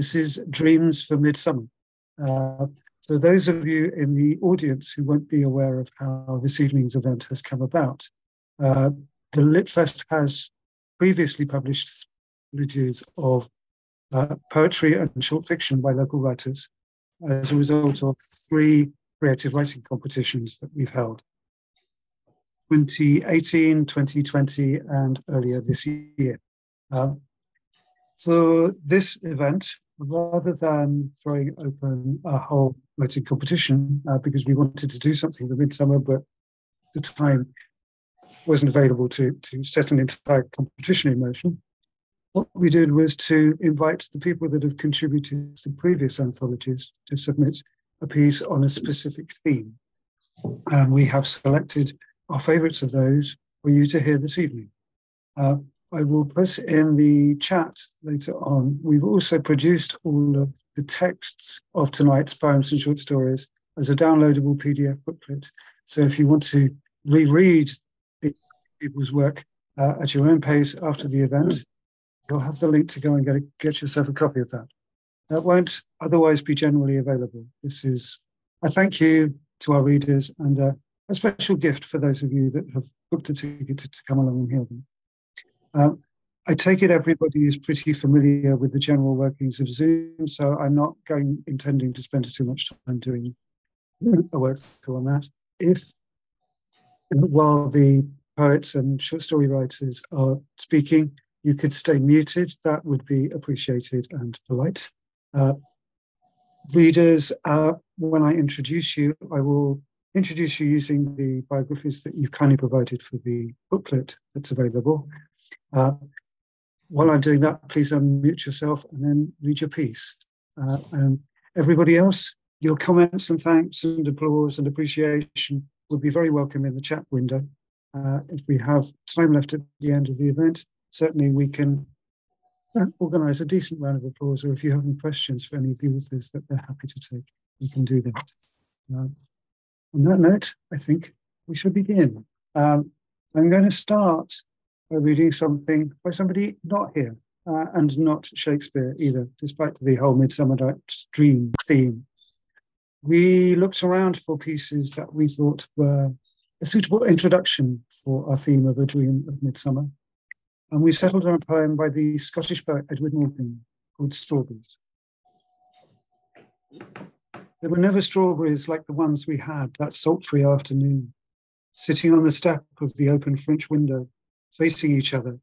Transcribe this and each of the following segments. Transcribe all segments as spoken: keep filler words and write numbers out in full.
This is Dreams for Midsummer. Uh, so those of you in the audience who won't be aware of how this evening's event has come about, uh, the Litfest has previously published reviews of uh, poetry and short fiction by local writers as a result of three creative writing competitions that we've held. twenty eighteen, twenty twenty, and earlier this year. Uh, for this event, rather than throwing open a whole writing competition, uh, because we wanted to do something for Midsummer, but the time wasn't available to, to set an entire competition in motion, what we did was to invite the people that have contributed to previous anthologies to submit a piece on a specific theme. And we have selected our favourites of those for you to hear this evening. Uh, I will put in the chat later on. We've also produced all of the texts of tonight's poems and short stories as a downloadable P D F booklet. So if you want to reread the people's work uh, at your own pace after the event, you'll have the link to go and get, a, get yourself a copy of that. That won't otherwise be generally available. This is a thank you to our readers and a, a special gift for those of you that have booked a ticket to, to come along and hear them. Um, I take it everybody is pretty familiar with the general workings of Zoom, so I'm not going intending to spend too much time doing a work through on that. If, while the poets and short story writers are speaking, you could stay muted, that would be appreciated and polite. Uh, readers, uh, when I introduce you, I will introduce you using the biographies that you've kindly provided for the booklet that's available. Uh, while I'm doing that, please unmute yourself and then read your piece. Uh, and everybody else, your comments and thanks and applause and appreciation will be very welcome in the chat window. Uh, if we have time left at the end of the event, certainly we can organise a decent round of applause, or if you have any questions for any of the authors that they're happy to take, you can do that. Uh, on that note, I think we should begin. Um, I'm going to start by reading something by somebody not here, uh, and not Shakespeare either, despite the whole Midsummer Night's Dream theme. We looked around for pieces that we thought were a suitable introduction for our theme of A Dream of Midsummer. And we settled on a poem by the Scottish poet Edwin Morgan called Strawberries. There were never strawberries like the ones we had that sultry afternoon, sitting on the step of the open French window, facing each other,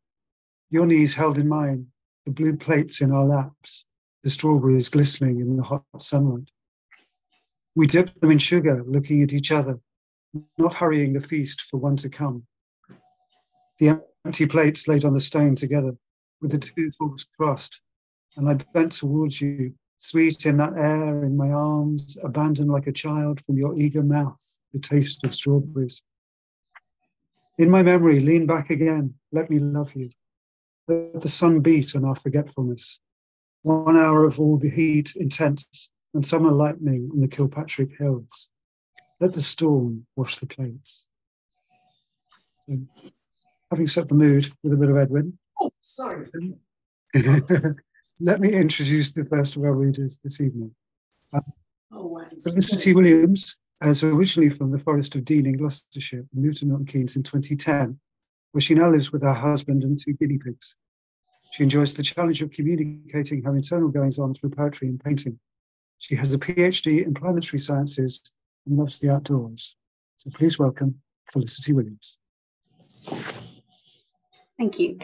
your knees held in mine, the blue plates in our laps, the strawberries glistening in the hot sunlight. We dipped them in sugar, looking at each other, not hurrying the feast for one to come. The empty plates laid on the stone together with the two forks crossed, and I bent towards you, sweet in that air, in my arms, abandoned like a child from your eager mouth, the taste of strawberries. In my memory, lean back again, let me love you. Let the sun beat on our forgetfulness. One hour of all the heat intense and summer lightning on the Kilpatrick hills. Let the storm wash the plates. So, having set the mood with a bit of Edwin. Oh, sorry. Let me introduce the first of our readers this evening. Um, oh, wow. Felicity Williams is originally from the Forest of Dean in Gloucestershire, moved to Milton Keynes in twenty ten, where she now lives with her husband and two guinea pigs. She enjoys the challenge of communicating her internal goings-on through poetry and painting. She has a PhD in planetary sciences and loves the outdoors. So please welcome Felicity Williams. Thank you.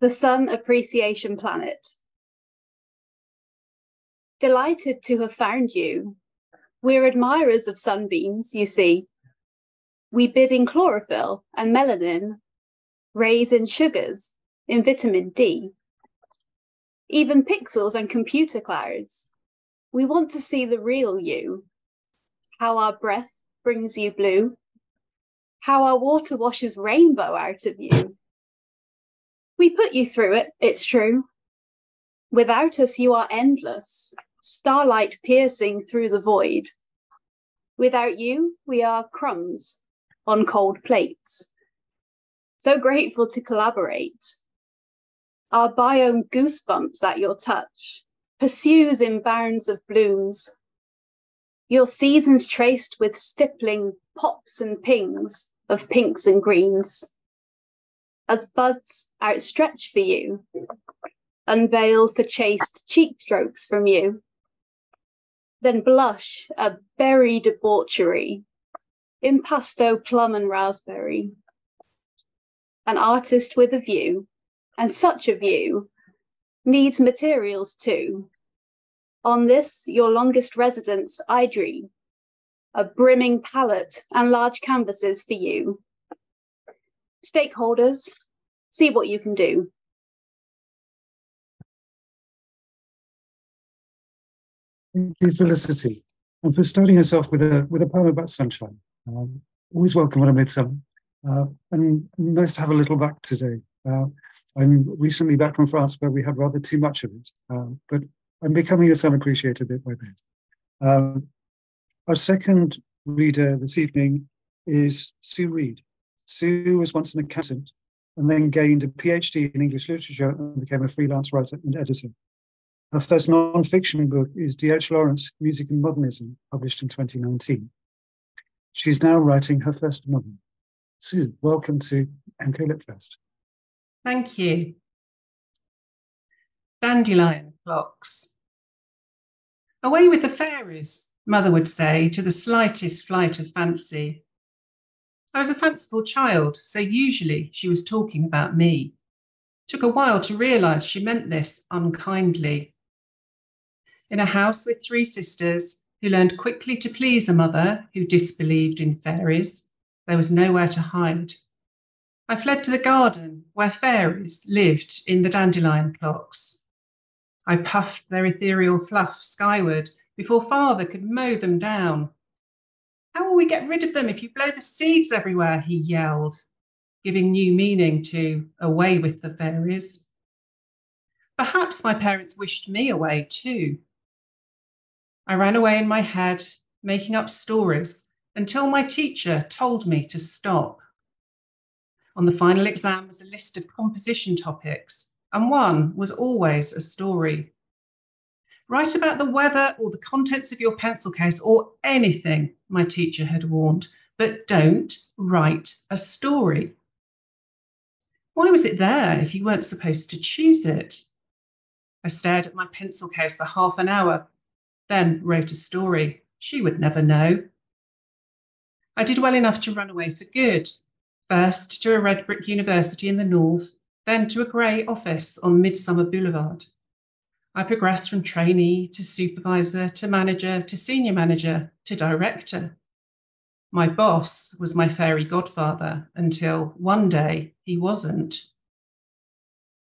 The Sun Appreciation Planet. Delighted to have found you. We're admirers of sunbeams, you see. We bid in chlorophyll and melanin, rays in sugars, in vitamin D, even pixels and computer clouds. We want to see the real you, how our breath brings you blue, how our water washes rainbow out of you. We put you through it, it's true. Without us, you are endless, starlight piercing through the void. Without you, we are crumbs on cold plates. So grateful to collaborate. Our biome goosebumps at your touch, pursues in barrens of blooms. Your seasons traced with stippling pops and pings of pinks and greens. As buds outstretched for you, unveiled for chaste cheek strokes from you, then blush a berry debauchery, impasto plum and raspberry. An artist with a view, and such a view, needs materials too. On this, your longest residence, I dream, a brimming palette and large canvases for you. Stakeholders, see what you can do. Thank you, Felicity, and for starting us off with a, with a poem about sunshine. Um, always welcome on a midsummer, uh, and nice to have a little back today. Uh, I'm recently back from France where we had rather too much of it, uh, but I'm becoming a sun appreciator bit by bit. Um, our second reader this evening is Sue Reed. Sue was once an accountant and then gained a PhD in English literature and became a freelance writer and editor. Her first non-fiction book is D. H. Lawrence, Music and Modernism, published in twenty nineteen. She's now writing her first novel. Sue, welcome to M K Lipfest. Thank you. Dandelion flocks. Away with the fairies, mother would say, to the slightest flight of fancy. I was a fanciful child, so usually she was talking about me. Took a while to realise she meant this unkindly. In a house with three sisters, who learned quickly to please a mother who disbelieved in fairies, there was nowhere to hide. I fled to the garden where fairies lived in the dandelion clocks. I puffed their ethereal fluff skyward before father could mow them down. How will we get rid of them if you blow the seeds everywhere, he yelled, giving new meaning to away with the fairies. Perhaps my parents wished me away too. I ran away in my head, making up stories until my teacher told me to stop. On the final exam was a list of composition topics, and one was always a story. Write about the weather or the contents of your pencil case or anything, my teacher had warned, but don't write a story. Why was it there if you weren't supposed to choose it? I stared at my pencil case for half an hour, then wrote a story. She would never know. I did well enough to run away for good. First to a red brick university in the north, then to a grey office on Midsummer Boulevard. I progressed from trainee to supervisor to manager to senior manager to director. My boss was my fairy godfather until one day he wasn't.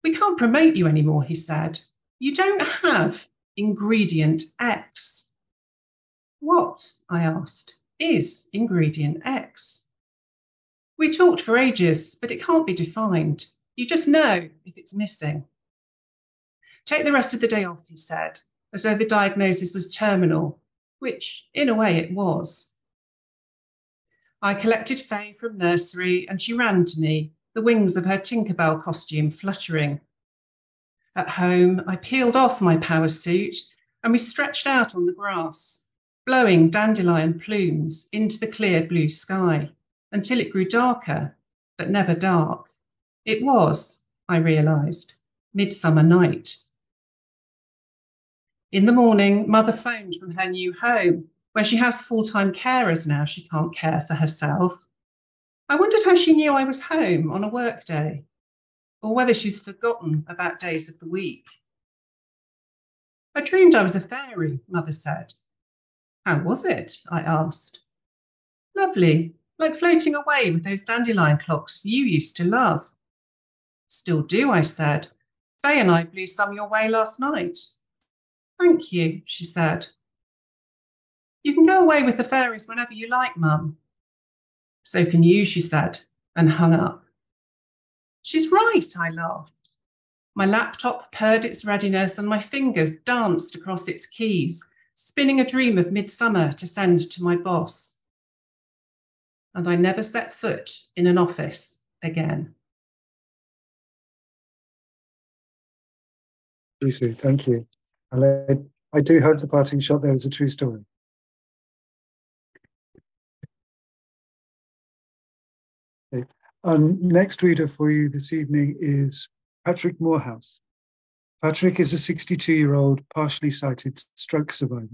We can't promote you anymore, he said. You don't have ingredient X. What, I asked, is ingredient X? We talked for ages, but it can't be defined. You just know if it's missing. Take the rest of the day off, he said, as though the diagnosis was terminal, which in a way it was. I collected Faye from nursery and she ran to me, the wings of her Tinkerbell costume fluttering. At home, I peeled off my power suit and we stretched out on the grass, blowing dandelion plumes into the clear blue sky. Until it grew darker, but never dark. It was, I realised, midsummer night. In the morning, mother phoned from her new home, where she has full-time carers now she can't care for herself. I wondered how she knew I was home on a work day, or whether she's forgotten about days of the week. I dreamed I was a fairy, mother said. How was it? I asked. Lovely. Like floating away with those dandelion clocks you used to love. Still do, I said. Faye and I blew some your way last night. Thank you, she said. You can go away with the fairies whenever you like, Mum. So can you, she said, and hung up. She's right, I laughed. My laptop purred its readiness and my fingers danced across its keys, spinning a dream of midsummer to send to my boss. And I never set foot in an office again. Lucy, thank you. And I, I do hope the parting shot there is a true story. Okay. Um, next reader for you this evening is Patrick Moorhouse. Patrick is a sixty-two-year-old partially sighted stroke survivor.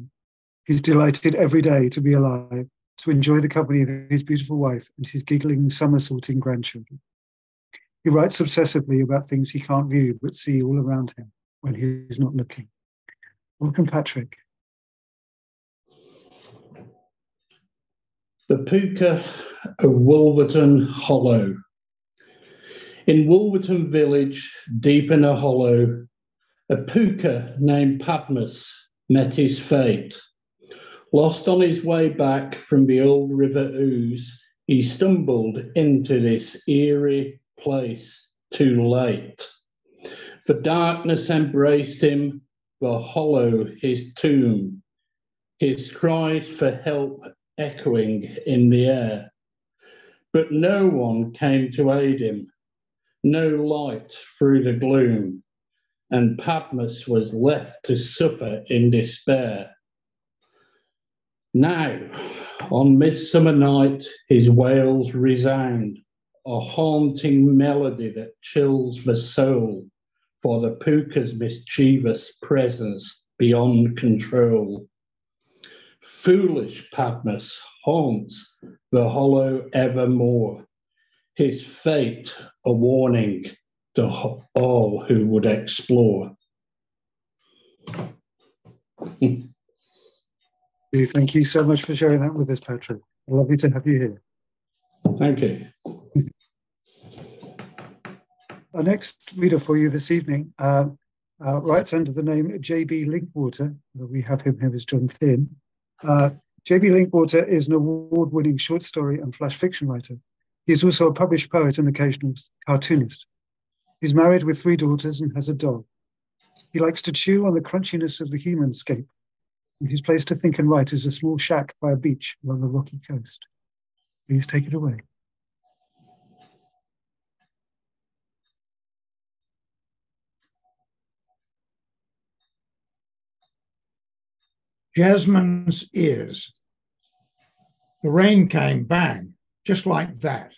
He's delighted every day to be alive, to enjoy the company of his beautiful wife and his giggling, somersaulting grandchildren. He writes obsessively about things he can't view but see all around him when he's not looking. Welcome, Patrick. The Puka of Wolverton Hollow. In Wolverton village, deep in a hollow, a Puka named Padmus met his fate. Lost on his way back from the old River Ouse, he stumbled into this eerie place too late. The darkness embraced him, the hollow his tomb, his cries for help echoing in the air. But no one came to aid him, no light through the gloom, and Padmus was left to suffer in despair. Now, on midsummer night, his wails resound, a haunting melody that chills the soul, for the Puka's mischievous presence beyond control. Foolish Padmus haunts the hollow evermore, his fate a warning to all who would explore. Thank you so much for sharing that with us, Patrick. Lovely to have you here. Thank you. Our next reader for you this evening uh, uh, writes under the name J B Linkwater. We have him here as John Finn. Uh, J B Linkwater is an award-winning short story and flash fiction writer. He is also a published poet and occasional cartoonist. He's married with three daughters and has a dog. He likes to chew on the crunchiness of the humanscape. And his place to think and write is a small shack by a beach along the rocky coast. Please take it away. Jasmine's ears. The rain came bang, just like that,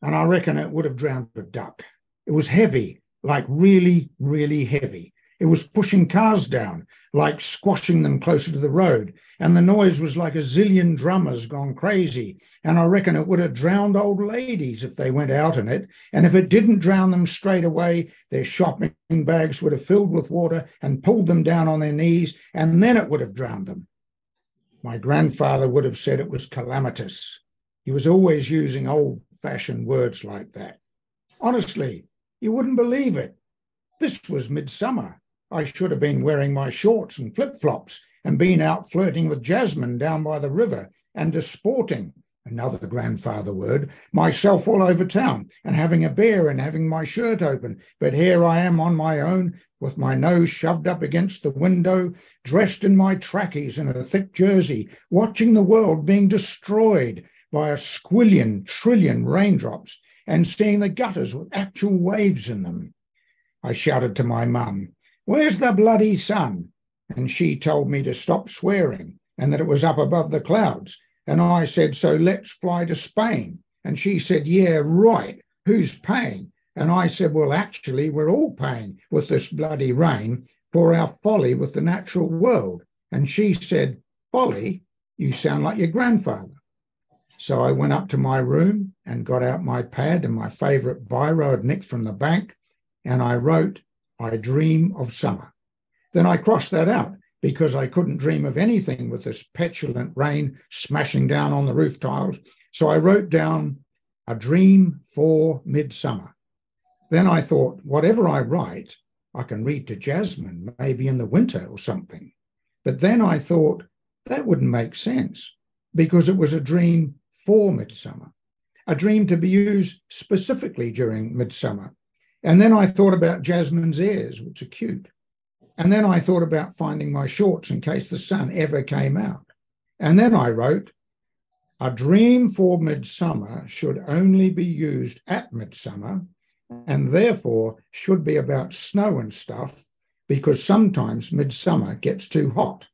and I reckon it would have drowned a duck. It was heavy, like really, really heavy. It was pushing cars down, like squashing them closer to the road, and the noise was like a zillion drummers gone crazy, and I reckon it would have drowned old ladies if they went out in it, and if it didn't drown them straight away, their shopping bags would have filled with water and pulled them down on their knees, and then it would have drowned them. My grandfather would have said it was calamitous. He was always using old-fashioned words like that. Honestly, you wouldn't believe it. This was midsummer. I should have been wearing my shorts and flip-flops and been out flirting with Jasmine down by the river and disporting, another grandfather word, myself all over town and having a beer and having my shirt open. But here I am on my own with my nose shoved up against the window, dressed in my trackies and a thick jersey, watching the world being destroyed by a squillion trillion raindrops and seeing the gutters with actual waves in them. I shouted to my mum, "Where's the bloody sun?" And she told me to stop swearing and that it was up above the clouds. And I said, "So let's fly to Spain." And she said, "Yeah, right. Who's paying?" And I said, "Well, actually, we're all paying with this bloody rain for our folly with the natural world." And she said, "Folly? You sound like your grandfather." So I went up to my room and got out my pad and my favourite biro I'd nicked from the bank. And I wrote, "I dream of summer." Then I crossed that out because I couldn't dream of anything with this petulant rain smashing down on the roof tiles. So I wrote down, "A dream for midsummer." Then I thought, whatever I write, I can read to Jasmine, maybe in the winter or something. But then I thought, that wouldn't make sense because it was a dream for midsummer, a dream to be used specifically during midsummer. And then I thought about Jasmine's ears, which are cute. And then I thought about finding my shorts in case the sun ever came out. And then I wrote, "A dream for midsummer should only be used at midsummer and therefore should be about snow and stuff because sometimes midsummer gets too hot.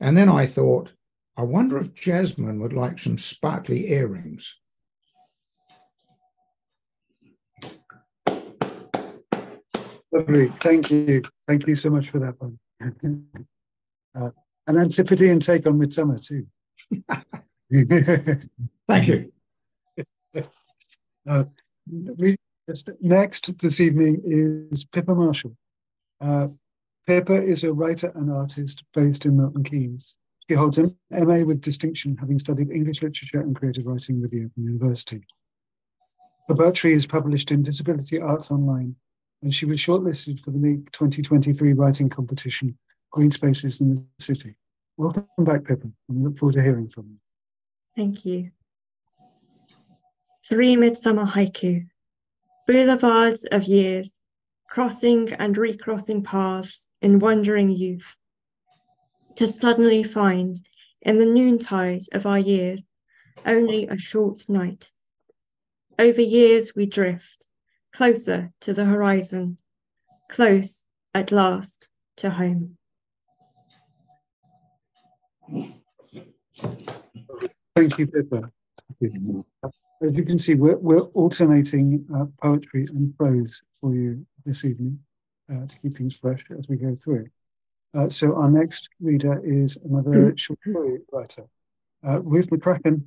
And then I thought, I wonder if Jasmine would like some sparkly earrings. Lovely, thank you. Thank you so much for that one. uh, an antipathy and take on midsummer too. Thank you. Uh, we, next this evening is Pippa Marshall. Uh, Pippa is a writer and artist based in Milton Keynes. She holds an M A with distinction, having studied English literature and creative writing with the Open University. Her poetry is published in Disability Arts Online, and she was shortlisted for the MINK twenty twenty-three writing competition, Green Spaces in the City. Welcome back, Pippin, and we look forward to hearing from you. Thank you. Three Midsummer Haiku. Boulevards of years, crossing and recrossing paths in wandering youth. To suddenly find, in the noontide of our years, only a short night. Over years we drift, closer to the horizon, close at last to home. Thank you, Pippa. As you can see, we're, we're alternating uh, poetry and prose for you this evening uh, to keep things fresh as we go through. Uh, so our next reader is another short story writer. Uh, Ruth McCracken,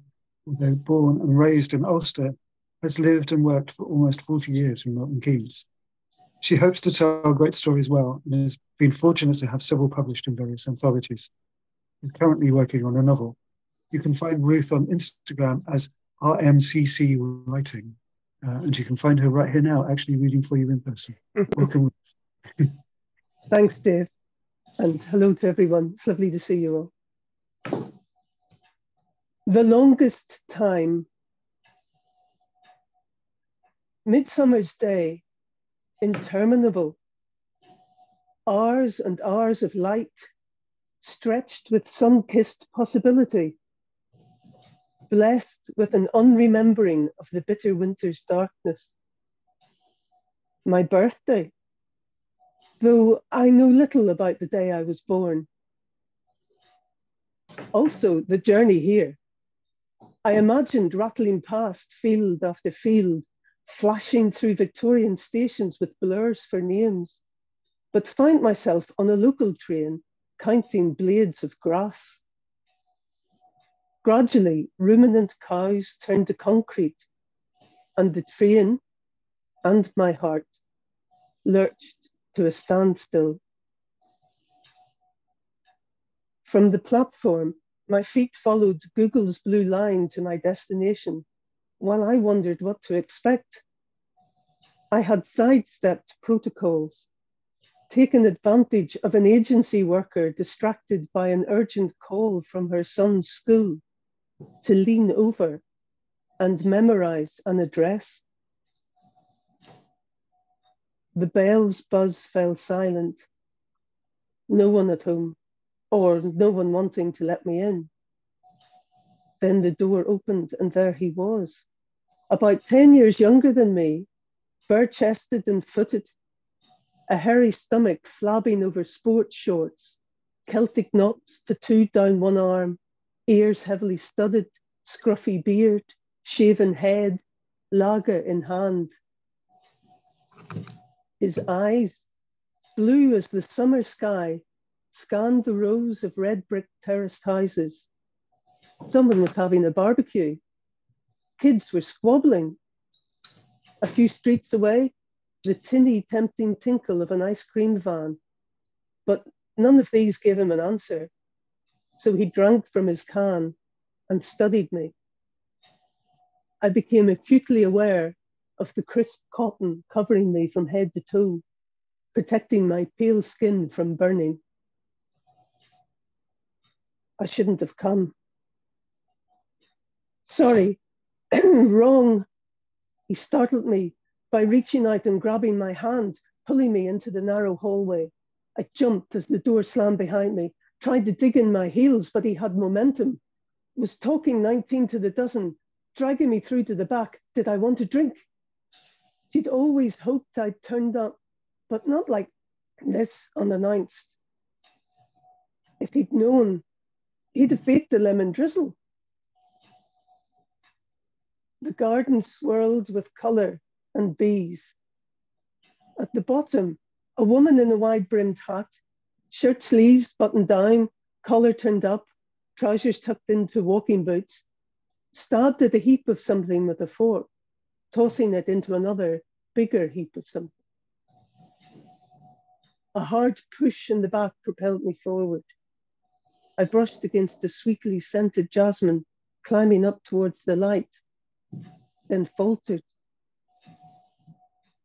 although born and raised in Ulster, has lived and worked for almost forty years in Milton Keynes. She hopes to tell great stories well and has been fortunate to have several published in various anthologies. She's currently working on a novel. You can find Ruth on Instagram as R M C C Writing, uh, and you can find her right here now, actually reading for you in person. Welcome, Ruth. Thanks, Dave, and hello to everyone. It's lovely to see you all. The longest time. Midsummer's day, interminable, hours and hours of light, stretched with sun-kissed possibility, blessed with an unremembering of the bitter winter's darkness. My birthday, though I know little about the day I was born. Also, the journey here. I imagined rattling past field after field, flashing through Victorian stations with blurs for names, but found myself on a local train, counting blades of grass. Gradually, ruminant cows turned to concrete, and the train, and my heart, lurched to a standstill. From the platform, my feet followed Google's blue line to my destination, while I wondered what to expect. I had sidestepped protocols, taken advantage of an agency worker distracted by an urgent call from her son's school to lean over and memorize an address. The bell's buzz fell silent. No one at home, or no one wanting to let me in. Then the door opened and there he was, about ten years younger than me, bare-chested and footed, a hairy stomach flabbing over sports shorts, Celtic knots tattooed down one arm, ears heavily studded, scruffy beard, shaven head, lager in hand. His eyes, blue as the summer sky, scanned the rows of red brick terraced houses. Someone was having a barbecue. Kids were squabbling. A few streets away, the tinny tempting tinkle of an ice cream van. But none of these gave him an answer. So he drank from his can and studied me. I became acutely aware of the crisp cotton covering me from head to toe, protecting my pale skin from burning. I shouldn't have come. Sorry, wrong. He startled me by reaching out and grabbing my hand, pulling me into the narrow hallway. I jumped as the door slammed behind me, tried to dig in my heels, but he had momentum. Was talking nineteen to the dozen, dragging me through to the back. Did I want a drink? She'd always hoped I'd turned up, but not like less unannounced. If he'd known, he'd have baked a lemon drizzle. The garden swirled with colour and bees. At the bottom, a woman in a wide-brimmed hat, shirt sleeves buttoned down, collar turned up, trousers tucked into walking boots, stabbed at a heap of something with a fork, tossing it into another, bigger heap of something. A hard push in the back propelled me forward. I brushed against the sweetly scented jasmine, climbing up towards the light, then faltered.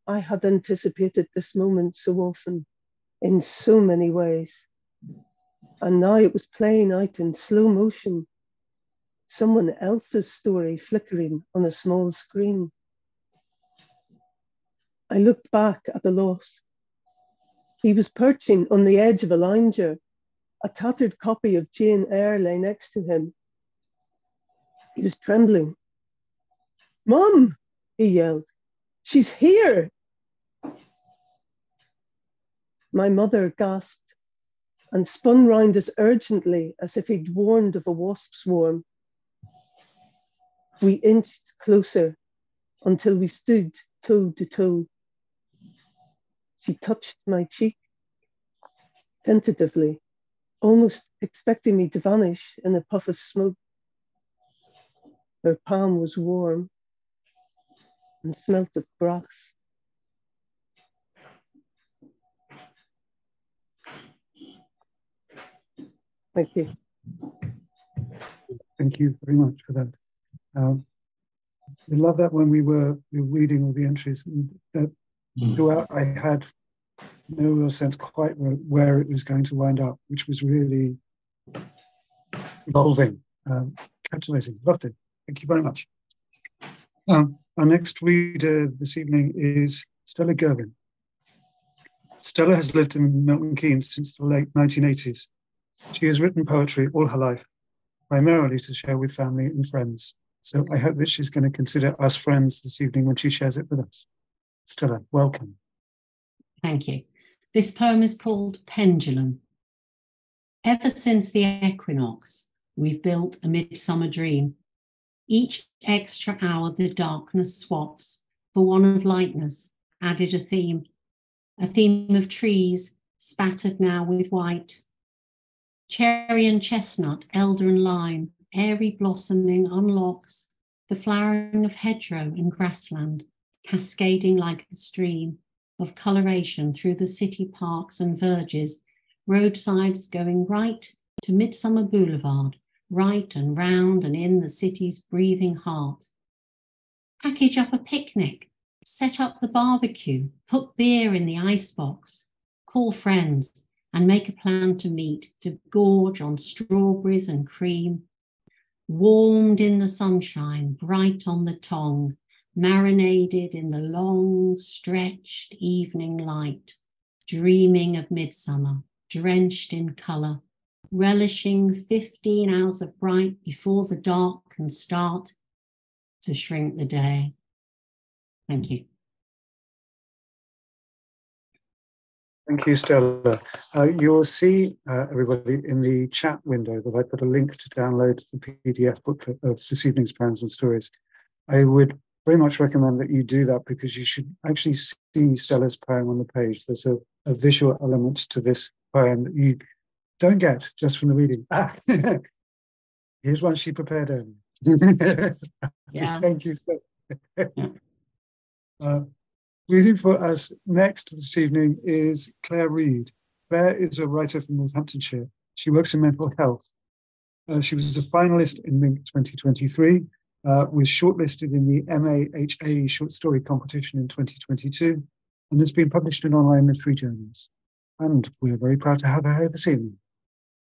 I had anticipated this moment so often, in so many ways. And now it was playing out in slow motion, someone else's story flickering on a small screen. I looked back at the loss. He was perching on the edge of a lounger. A tattered copy of Jane Eyre lay next to him. He was trembling. "Mum," he yelled, "she's here." My mother gasped and spun round as urgently as if he'd warned of a wasp swarm. We inched closer until we stood toe to toe. She touched my cheek, tentatively, almost expecting me to vanish in a puff of smoke. Her palm was warm and smelt of grass. Thank you. Thank you very much for that. Uh, we love that when we were, we were reading all the entries, and that mm. throughout I had no real sense quite where, where it was going to wind up, which was really evolving, um, captivating. Loved it. Thank you very much. Um, our next reader this evening is Stella Girvin. Stella has lived in Milton Keynes since the late nineteen eighties. She has written poetry all her life, primarily to share with family and friends. So I hope that she's going to consider us friends this evening when she shares it with us. Stella, welcome. Thank you. This poem is called Pendulum. Ever since the equinox, we've built a midsummer dream. Each extra hour the darkness swaps for one of lightness, added a theme, a theme of trees spattered now with white. Cherry and chestnut, elder and lime, airy blossoming unlocks the flowering of hedgerow and grassland, cascading like a stream of coloration through the city parks and verges, roadsides going right to Midsummer Boulevard, right and round and in the city's breathing heart. Package up a picnic, set up the barbecue, put beer in the icebox, call friends, and make a plan to meet, to gorge on strawberries and cream. Warmed in the sunshine, bright on the tongue, marinated in the long, stretched evening light, dreaming of midsummer, drenched in colour, relishing fifteen hours of bright before the dark can start to shrink the day. Thank you. Thank you, Stella. Uh, you'll see, uh, everybody, in the chat window that I put a link to download the P D F booklet of this evening's poems and stories. I would very much recommend that you do that, because you should actually see Stella's poem on the page. There's a, a visual element to this poem that you don't get just from the reading. Ah, here's one she prepared earlier. Yeah. Thank you, Stella. Yeah. Uh, Reading for us next this evening is Claire Read. Claire is a writer from Northamptonshire. She works in mental health. Uh, she was a finalist in MINK twenty twenty-three, uh, was shortlisted in the M A H A short story competition in twenty twenty-two, and has been published in online literary journals. And we're very proud to have her here this evening.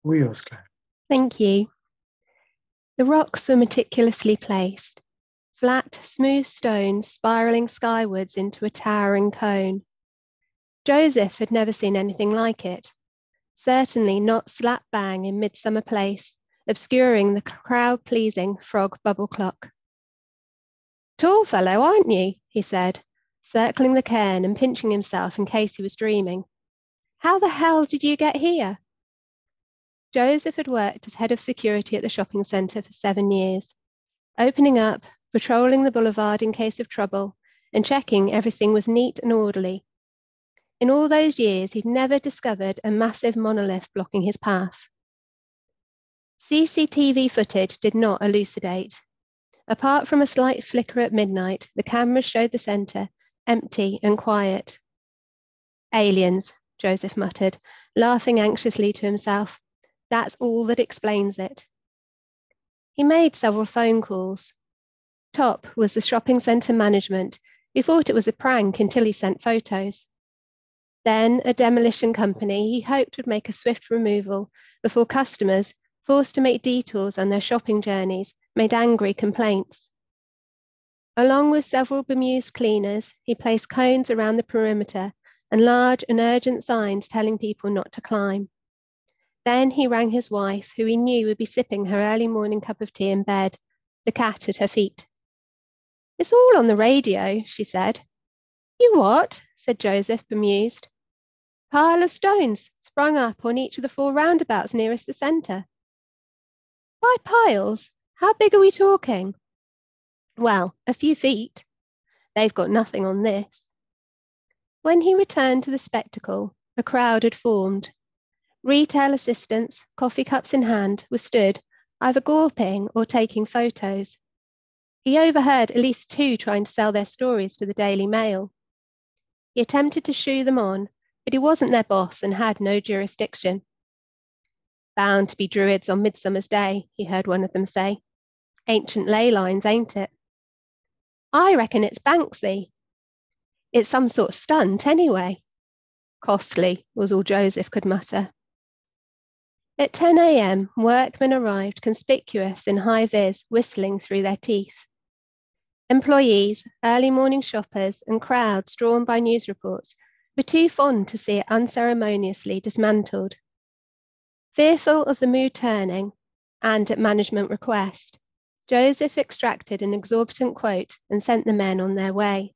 All yours, Claire. Thank you. The rocks were meticulously placed. Flat, smooth stones spiralling skywards into a towering cone. Joseph had never seen anything like it, certainly not slap bang in Midsummer Place, obscuring the crowd-pleasing frog bubble clock. "Tall fellow, aren't you?" he said, circling the cairn and pinching himself in case he was dreaming. How the hell did you get here? Joseph had worked as head of security at the shopping centre for seven years, opening up, patrolling the boulevard in case of trouble, and checking everything was neat and orderly. In all those years, he'd never discovered a massive monolith blocking his path. C C T V footage did not elucidate. Apart from a slight flicker at midnight, the cameras showed the centre empty and quiet. Aliens, Joseph muttered, laughing anxiously to himself. That's all that explains it. He made several phone calls. Top was the shopping centre management, who thought it was a prank until he sent photos. Then a demolition company he hoped would make a swift removal before customers, forced to make detours on their shopping journeys, made angry complaints. Along with several bemused cleaners, he placed cones around the perimeter and large and urgent signs telling people not to climb. Then he rang his wife, who he knew would be sipping her early morning cup of tea in bed, the cat at her feet. It's all on the radio, she said. You what? Said Joseph, bemused. Pile of stones sprung up on each of the four roundabouts nearest the centre. By piles? How big are we talking? Well, a few feet. They've got nothing on this. When he returned to the spectacle, a crowd had formed. Retail assistants, coffee cups in hand, were stood, either gawping or taking photos. He overheard at least two trying to sell their stories to the Daily Mail. He attempted to shoo them on, but he wasn't their boss and had no jurisdiction. Bound to be Druids on Midsummer's Day, he heard one of them say. Ancient ley lines, ain't it? I reckon it's Banksy. It's some sort of stunt, anyway. Costly, was all Joseph could mutter. At ten a m, workmen arrived conspicuous in high-vis, whistling through their teeth. Employees, early morning shoppers, and crowds drawn by news reports were too fond to see it unceremoniously dismantled. Fearful of the mood turning, and at management request, Joseph extracted an exorbitant quote and sent the men on their way.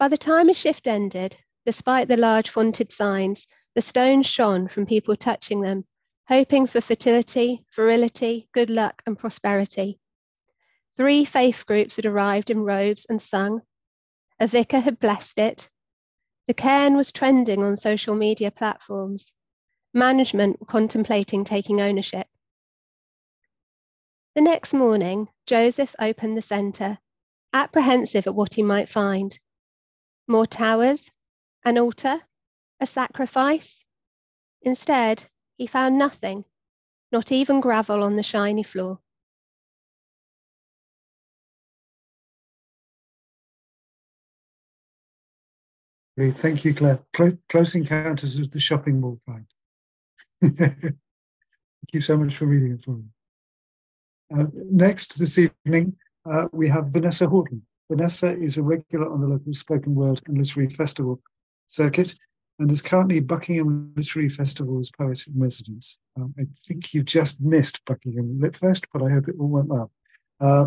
By the time his shift ended, despite the large fonted signs, the stones shone from people touching them, hoping for fertility, virility, good luck, and prosperity. Three faith groups had arrived in robes and sung. A vicar had blessed it. The cairn was trending on social media platforms. Management were contemplating taking ownership. The next morning, Joseph opened the centre, apprehensive at what he might find. More towers, an altar, a sacrifice. Instead, he found nothing, not even gravel on the shiny floor. Thank you, Claire. Close, close Encounters of the Shopping Mall Guide. Thank you so much for reading it for me. Uh, next this evening, uh, we have Vanessa Horton. Vanessa is a regular on the local spoken word and literary festival circuit and is currently Buckingham Literary Festival's poet in residence. Um, I think you just missed Buckingham Litfest, but I hope it all went well. Uh,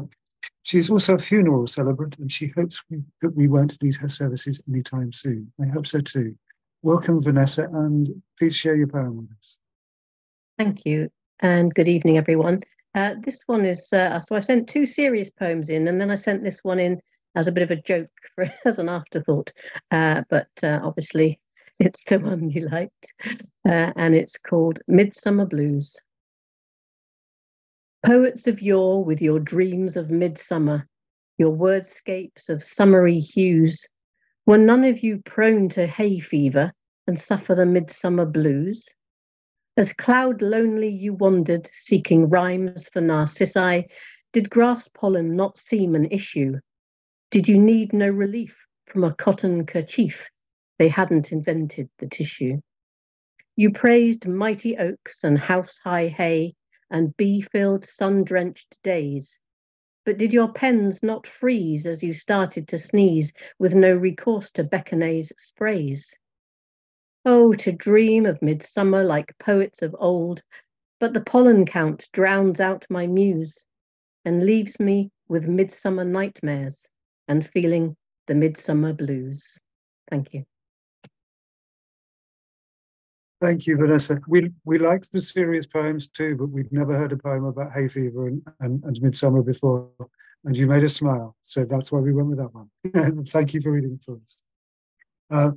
she is also a funeral celebrant and she hopes we, that we won't need her services anytime soon. I hope so too. Welcome, Vanessa, and please share your poem with us. Thank you, and good evening, everyone. Uh, this one is, uh, so I sent two serious poems in, and then I sent this one in as a bit of a joke, for, as an afterthought, uh, but uh, obviously it's the one you liked, uh, and it's called Midsummer Blues. Poets of yore with your dreams of midsummer, your wordscapes of summery hues, were none of you prone to hay fever and suffer the midsummer blues? As cloud lonely you wandered, seeking rhymes for narcissi, did grass pollen not seem an issue? Did you need no relief from a cotton kerchief? They hadn't invented the tissue. You praised mighty oaks and house-high hay and bee-filled sun-drenched days, but did your pens not freeze as you started to sneeze with no recourse to Beconase sprays? Oh, to dream of midsummer like poets of old, but the pollen count drowns out my muse and leaves me with midsummer nightmares and feeling the midsummer blues. Thank you. Thank you, Vanessa. We we liked the serious poems too, but we'd never heard a poem about hay fever and, and, and midsummer before, and you made us smile. So that's why we went with that one. Thank you for reading for us. Uh,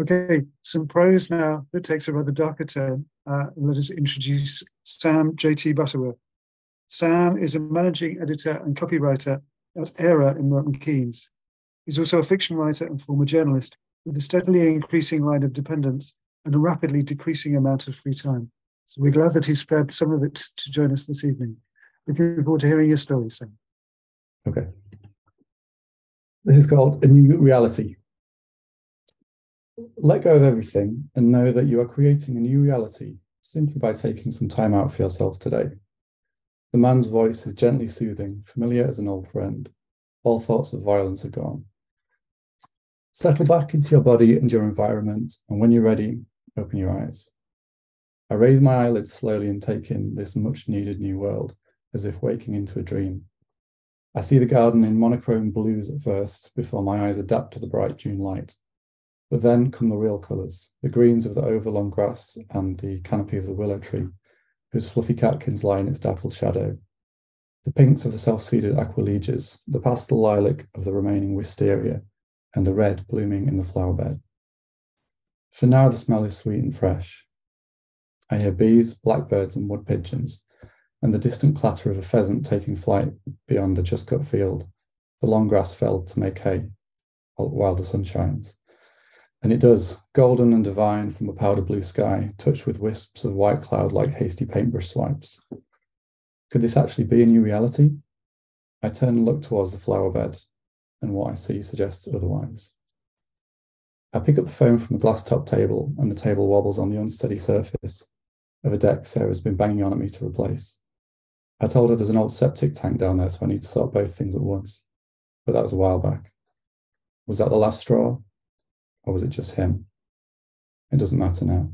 okay, some prose now that takes a rather darker turn. Uh, let us introduce Sam J T Butterworth. Sam is a managing editor and copywriter at E R A in Milton Keynes. He's also a fiction writer and former journalist with a steadily increasing line of dependence and a rapidly decreasing amount of free time. So we're glad that he spared some of it to join us this evening. Looking forward to hearing your story, Sam. Okay. This is called A New Reality. Let go of everything and know that you are creating a new reality simply by taking some time out for yourself today. The man's voice is gently soothing, familiar as an old friend. All thoughts of violence are gone. Settle back into your body and your environment, and when you're ready, open your eyes. I raise my eyelids slowly and take in this much-needed new world, as if waking into a dream. I see the garden in monochrome blues at first, before my eyes adapt to the bright June light. But then come the real colours, the greens of the overlong grass and the canopy of the willow tree, whose fluffy catkins lie in its dappled shadow, the pinks of the self-seeded aquilegias, the pastel lilac of the remaining wisteria, and the red blooming in the flower bed. For now, the smell is sweet and fresh. I hear bees, blackbirds, and wood pigeons, and the distant clatter of a pheasant taking flight beyond the just-cut field, the long grass felled to make hay, while the sun shines. And it does, golden and divine from a powder-blue sky, touched with wisps of white cloud like hasty paintbrush swipes. Could this actually be a new reality? I turn and look towards the flower bed, and what I see suggests otherwise. I pick up the phone from the glass-top table, and the table wobbles on the unsteady surface of a deck Sarah's been banging on at me to replace. I told her there's an old septic tank down there, so I need to sort both things at once. But that was a while back. Was that the last straw? Or was it just him? It doesn't matter now.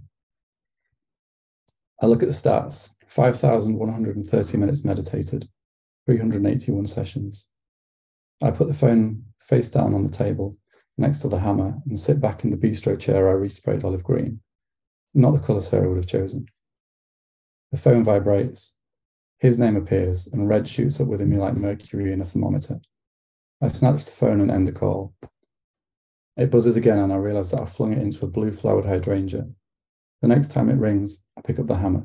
I look at the stats. five thousand one hundred thirty minutes meditated, three hundred eighty-one sessions. I put the phone face down on the table next to the hammer and sit back in the bistro chair I resprayed olive green. Not the colour Sarah would have chosen. The phone vibrates. His name appears and red shoots up within me like mercury in a thermometer. I snatch the phone and end the call. It buzzes again and I realise that I flung it into a blue flowered hydrangea. The next time it rings, I pick up the hammer.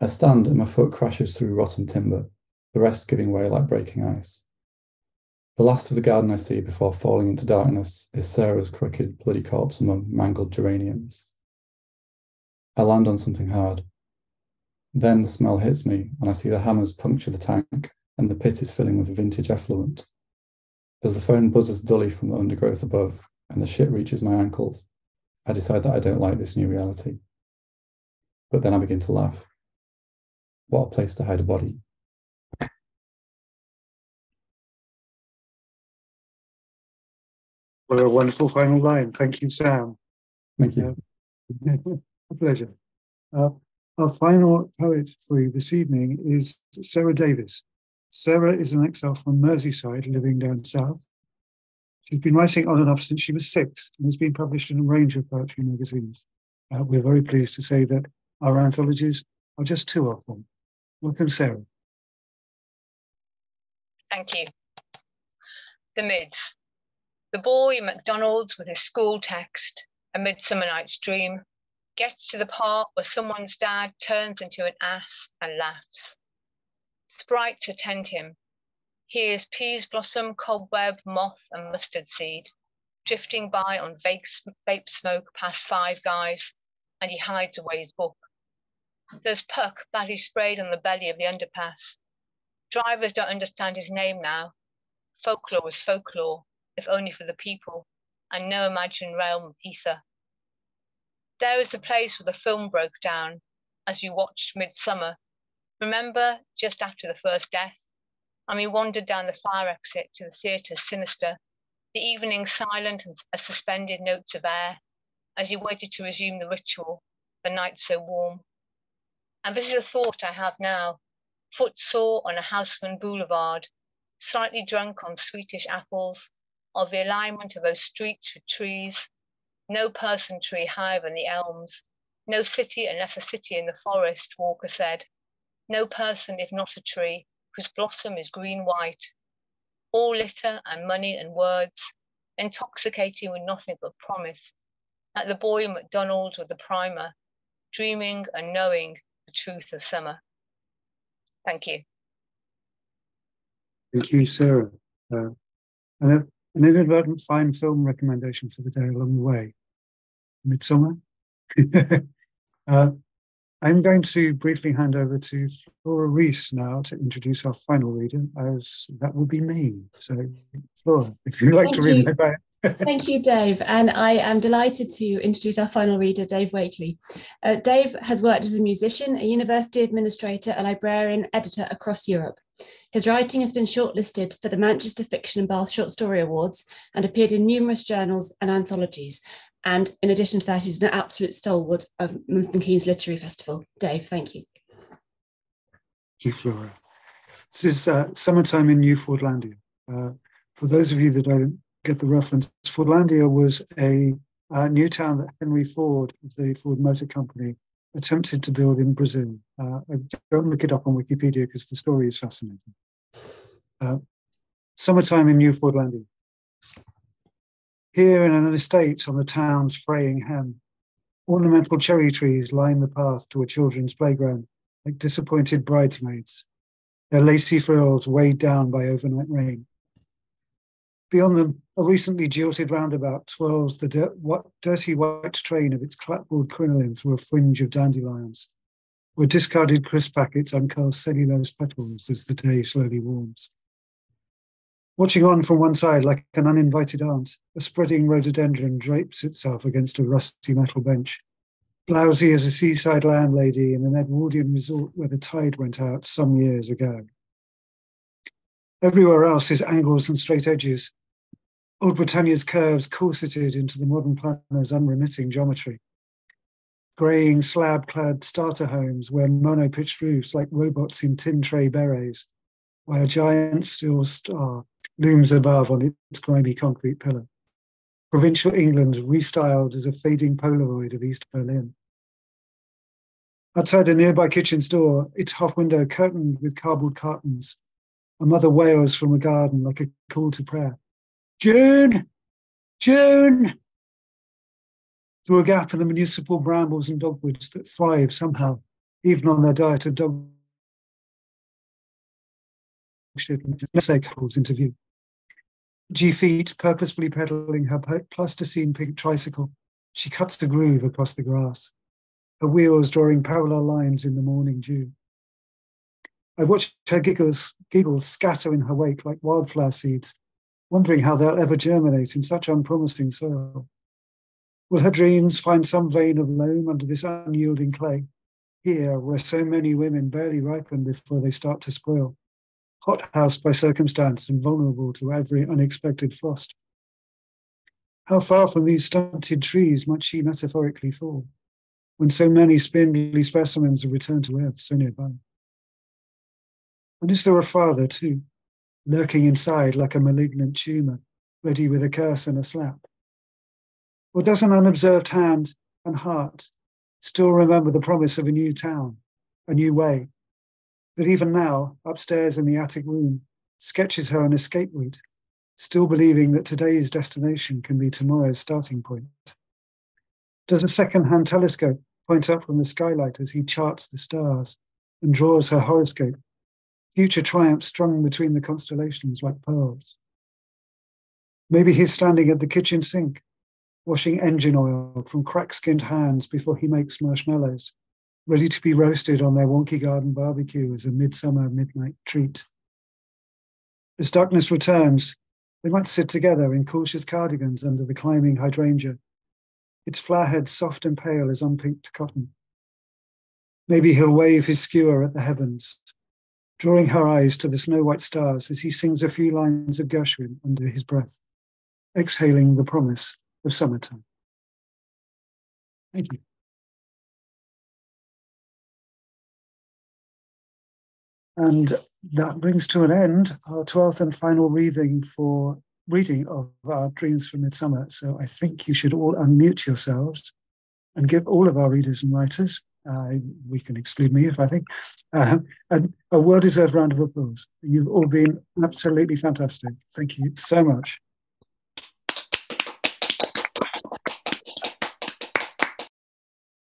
I stand and my foot crashes through rotten timber, the rest giving way like breaking ice. The last of the garden I see before falling into darkness is Sarah's crooked, bloody corpse among mangled geraniums. I land on something hard. Then the smell hits me, and I see the hammers puncture the tank, and the pit is filling with vintage effluent. As the phone buzzes dully from the undergrowth above, and the shit reaches my ankles, I decide that I don't like this new reality. But then I begin to laugh. What a place to hide a body. What a wonderful final line. Thank you, Sam. Thank you. Uh, a pleasure. Uh, our final poet for you this evening is Sarah Davies. Sarah is an exile from Merseyside living down south. She's been writing on and off since she was six and has been published in a range of poetry magazines. Uh, we're very pleased to say that our anthologies are just two of them. Welcome, Sarah. Thank you. The Mids. The boy in McDonald's with his school text, A Midsummer Night's Dream, gets to the part where someone's dad turns into an ass and laughs. Sprites attend him. Hears peas blossom, cobweb, moth, and mustard seed, drifting by on vape, vape smoke past five guys, and he hides away his book. There's Puck, badly sprayed on the belly of the underpass. Drivers don't understand his name now. Folklore was folklore, if only for the people, and no imagined realm of ether. There is the place where the film broke down as we watched Midsummer. Remember, just after the first death, and we wandered down the fire exit to the theatre sinister, the evening silent and as suspended notes of air, as you waited to resume the ritual, the night so warm. And this is a thought I have now, footsore on a Houseman boulevard, slightly drunk on sweetish apples, of the alignment of those streets with trees, no person tree higher than the elms, no city unless a city in the forest, Walker said, no person if not a tree, whose blossom is green-white. All litter and money and words, intoxicating with nothing but promise, like the boy MacDonald with the primer, dreaming and knowing the truth of summer. Thank you. Thank you, Sarah. Uh, an, an inadvertent fine film recommendation for the day along the way. Midsummer. uh, I'm going to briefly hand over to Flora Rees now to introduce our final reader, as that will be me. So, Flora, if you'd like Thank to read you. my bio. Thank you, Dave, and I am delighted to introduce our final reader, Dave Wakely. Uh, Dave has worked as a musician, a university administrator, a librarian, editor across Europe. His writing has been shortlisted for the Manchester Fiction and Bath Short Story Awards and appeared in numerous journals and anthologies. And in addition to that, he's an absolute stalwart of Milton Keynes Literary Festival. Dave, thank you. Thank you, Flora. This is uh, Summertime in New Fordlandia. Uh, for those of you that don't get the reference, Fordlandia was a uh, new town that Henry Ford, the Ford Motor Company, attempted to build in Brazil. Uh, don't look it up on Wikipedia because the story is fascinating. Uh, Summertime in New Fordlandia. Here in an estate on the town's fraying hem, ornamental cherry trees line the path to a children's playground like disappointed bridesmaids, their lacy frills weighed down by overnight rain. Beyond them, a recently jilted roundabout twirls the dirt, what, dirty white train of its clapboard crinoline through a fringe of dandelions, where discarded crisp packets uncurl cellulose petals as the day slowly warms. Watching on from one side like an uninvited aunt, a spreading rhododendron drapes itself against a rusty metal bench, blousy as a seaside landlady in an Edwardian resort where the tide went out some years ago. Everywhere else is angles and straight edges, Old Britannia's curves corseted into the modern planner's unremitting geometry. Greying slab-clad starter homes wear mono-pitched roofs like robots in tin tray berets, while a giant steel star looms above on its grimy concrete pillar. Provincial England restyled as a fading Polaroid of East Berlin. Outside a nearby kitchen's door, its half window curtained with cardboard cartons, a mother wails from a garden like a call to prayer. June! June! Through a gap in the municipal brambles and dogwoods that thrive somehow, even on their diet of dog shit, Nessay calls into view. G-feet, purposefully pedalling her plasticine pink tricycle, she cuts a groove across the grass, her wheels drawing parallel lines in the morning dew. I watch her giggles, giggles scatter in her wake like wildflower seeds, wondering how they'll ever germinate in such unpromising soil. Will her dreams find some vein of loam under this unyielding clay, here where so many women barely ripen before they start to spoil, hothoused by circumstance and vulnerable to every unexpected frost? How far from these stunted trees might she metaphorically fall, when so many spindly specimens have returned to earth so nearby? And is there a father too, lurking inside like a malignant tumour, ready with a curse and a slap? Or does an unobserved hand and heart still remember the promise of a new town, a new way, that even now, upstairs in the attic room, sketches her an escape route, still believing that today's destination can be tomorrow's starting point? Does a second-hand telescope point up from the skylight as he charts the stars and draws her horoscope, future triumphs strung between the constellations like pearls? Maybe he's standing at the kitchen sink, washing engine oil from crack-skinned hands before he makes marshmallows, ready to be roasted on their wonky garden barbecue as a midsummer midnight treat. As darkness returns, they might sit together in cautious cardigans under the climbing hydrangea, its flower head soft and pale as unpinked cotton. Maybe he'll wave his skewer at the heavens, drawing her eyes to the snow-white stars as he sings a few lines of Gershwin under his breath, exhaling the promise of summertime. Thank you. And that brings to an end our twelfth and final reading for reading of our Dreams for Midsummer. So I think you should all unmute yourselves and give all of our readers and writers, uh, we can exclude me if I think, uh, a, a well-deserved round of applause. You've all been absolutely fantastic. Thank you so much.